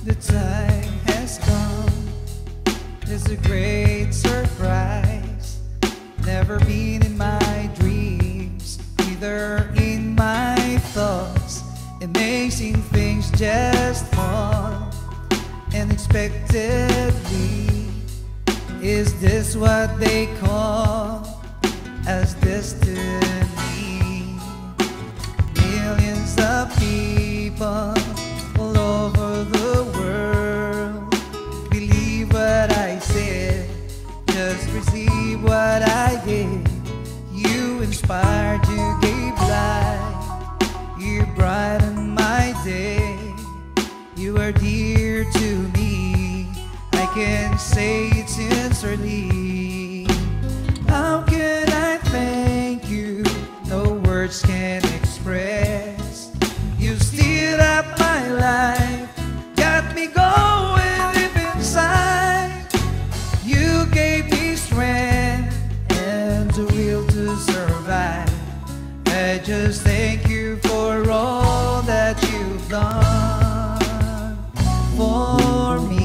The time has come, there's a great surprise, never been in my dreams, neither in my thoughts. Amazing things just fall unexpectedly. Is this what they call as destiny? Millions of people all over the world believe what I said, just receive what I gave. You inspired, you gave life, you brightened my day, you are dear to me. I can say it sincerely. How can I thank you? No words can express. You steered up my life, got me going deep inside. You gave me strength and the will to survive. I just thank you for all that you've done for me.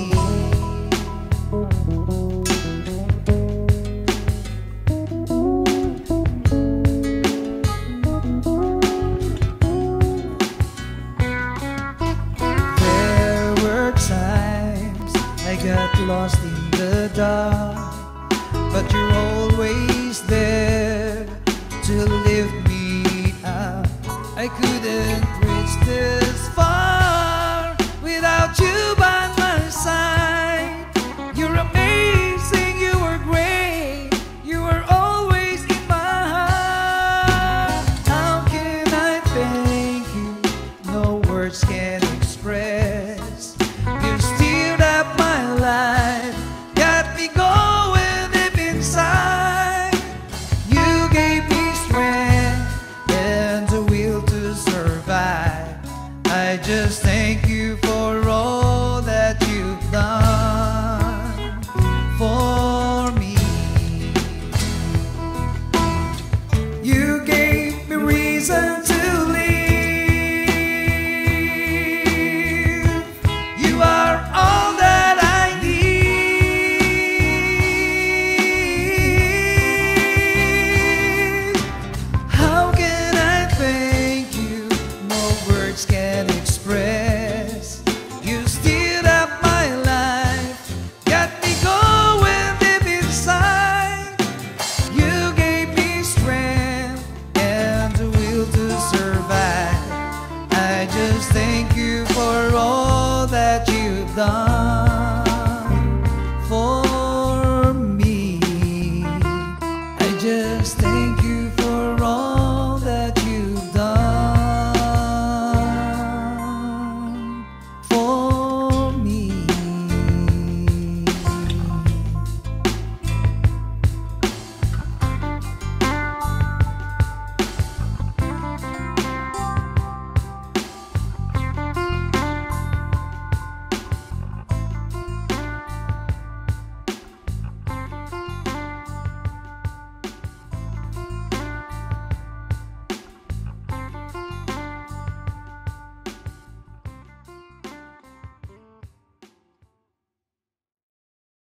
Got lost in the dark, but you're always there to lift me up. I couldn't reach this far without you by my side. You're amazing, you are great, you are always in my heart. How can I thank you? No words can express. You're still got me going deep inside. You gave me strength and the will to survive. I just thank you for all that you've done for me. You gave me reason to live. You are all that can express. You steered up my life, got me going deep inside. You gave me strength and the will to survive. I just thank you for all that you've done.